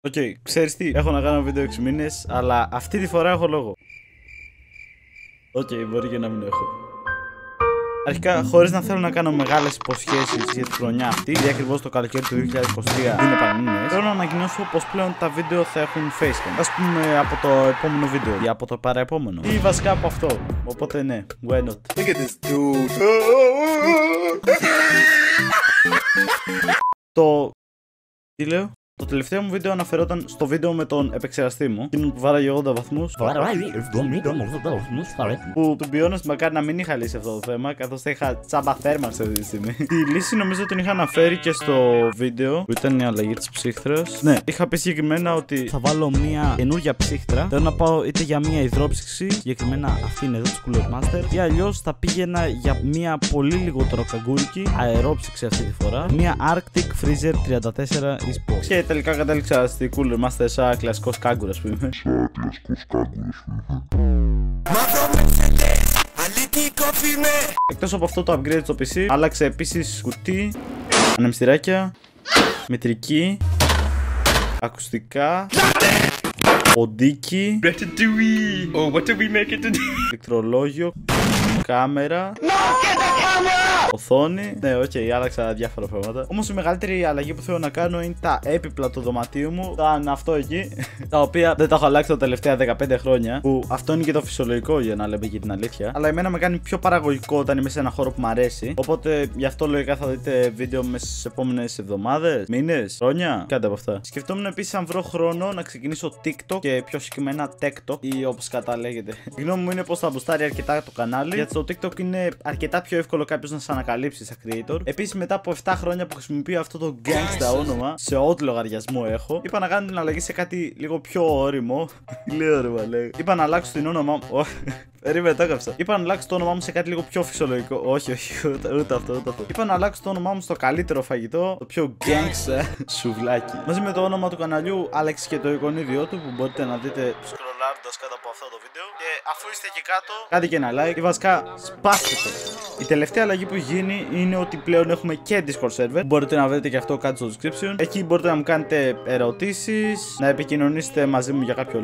Οκ, ξέρεις τι, έχω να κάνω βίντεο 6 μήνες, αλλά αυτή τη φορά έχω λόγο. Οκ, μπορεί και να μην έχω. Αρχικά, χωρίς να θέλω να κάνω μεγάλες υποσχέσεις για τη χρονιά αυτή, γιατί ακριβώς το καλοκαίρι του 2023 είναι πανμήνες, θέλω να ανακοινώσω πως πλέον τα βίντεο θα έχουν facecam. Ας πούμε από το επόμενο βίντεο ή από το παραεπόμενο ή βασικά από αυτό. Οπότε ναι, why not. Look at this dude. Τι λέω? Το τελευταίο μου βίντεο αναφερόταν στο βίντεο με τον επεξεργαστή μου, εκείνον που βάραγε 80 βαθμούς. Που του πιώνω μακάρι να μην είχα λύσει αυτό το θέμα, καθώς θα είχα τσάμπα θέρμανση αυτή τη στιγμή. Τη λύση νομίζω την είχα αναφέρει και στο βίντεο που ήταν η αλλαγή της ψύχτρας. Ναι, είχα πει συγκεκριμένα ότι θα βάλω μια καινούργια ψύχτρα. Θέλω να πάω είτε για μια υδρόψυξη, συγκεκριμένα αυτή είναι εδώ της Cooler Master, ή αλλιώς θα πήγαινα για μια πολύ λιγότερο καγκούρικη αερόψυξη αυτή τη φορά, μια Arctic Freezer 34 e. Τελικά κατέληξα στη Cooler Master σαν κλασικός κάγκουρας που είμαι. Εκτός από αυτό το upgrade στο PC, άλλαξε επίσης κουτί, ανεμιστηράκια, μετρική, ακουστικά, οντίκι, πληκτρολόγιο, κάμερα, οθόνη. Ναι, οκ, άλλαξα διάφορα πράγματα. Όμως η μεγαλύτερη αλλαγή που θέλω να κάνω είναι τα έπιπλα του δωματίου μου. Ήταν αυτό εκεί, τα οποία δεν τα έχω αλλάξει τα τελευταία 15 χρόνια. Που αυτό είναι και το φυσιολογικό, για να λέμε και την αλήθεια. Αλλά εμένα με κάνει πιο παραγωγικό όταν είμαι σε ένα χώρο που μου αρέσει. Οπότε γι' αυτό λογικά θα δείτε βίντεο μέσα στις επόμενες εβδομάδες, μήνες, χρόνια. Κάντε από αυτά. Σκεφτόμουν επίσης αν βρω χρόνο να ξεκινήσω TikTok και πιο συγκεκριμένα TikTok ή όπως καταλέγεται. Η γνώμη μου είναι πως θα μπουστάρει αρκετά το κανάλι, γιατί στο TikTok είναι αρκετά πιο εύκολο κάποιο να σα ανακαλύψει σαν creator. Επίσης, μετά από 7 χρόνια που χρησιμοποιώ αυτό το gangsta όνομα, σε ό,τι λογαριασμό έχω, είπα να κάνω την αλλαγή σε κάτι λίγο πιο όριμο. Λέω ρε μαλάκα. Είπα να αλλάξω την όνομα μου. Περίμενε, το έκαψα. Είπα να αλλάξω το όνομά μου σε κάτι λίγο πιο φυσιολογικό. Όχι, όχι, ούτε αυτό, ούτε αυτό. Είπα να αλλάξω το όνομά μου στο καλύτερο φαγητό, το πιο gangsta, Σουβλάκι. Μαζί με το όνομα του καναλιού, άλλαξε και το εικονίδιό του που μπορείτε να δείτε σκρολάροντας κάτω από αυτό το βίντεο. Και αφού είστε εκεί κάτω, κάντε και ένα like και βασικά σπάστε το. Η τελευταία αλλαγή που γίνει είναι ότι πλέον έχουμε και Discord server. Μπορείτε να βρείτε και αυτό κάτω στο description. Εκεί μπορείτε να μου κάνετε ερωτήσεις, να επικοινωνήσετε μαζί μου για κάποιο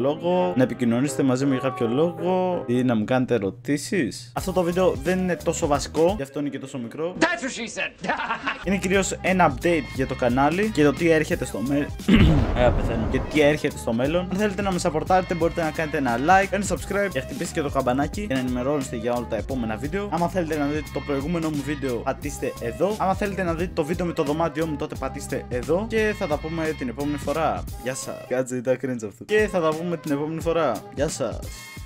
λόγο. Ή να μου κάνετε ερωτήσεις. Αυτό το βίντεο δεν είναι τόσο βασικό, γι' αυτό είναι και τόσο μικρό. That's what she said. Είναι κυρίως ένα update για το κανάλι και το τι έρχεται στο μέλλον. Και τι έρχεται στο μέλλον. Αν θέλετε να με σαπορτάρετε, μπορείτε να κάνετε ένα like, ένα subscribe και χτυπήστε και το καμπανάκι για να ενημερώνεστε για όλα τα επόμενα βίντεο. Άμα θέλετε να δείτε το προηγούμενο μου βίντεο, πατήστε εδώ. Άμα θέλετε να δείτε το βίντεο με το δωμάτιό μου, τότε πατήστε εδώ. Και θα τα πούμε την επόμενη φορά. Γεια σας. Κάτσε, ήταν cringe αυτό. Και θα τα πούμε την επόμενη φορά. Γεια σας.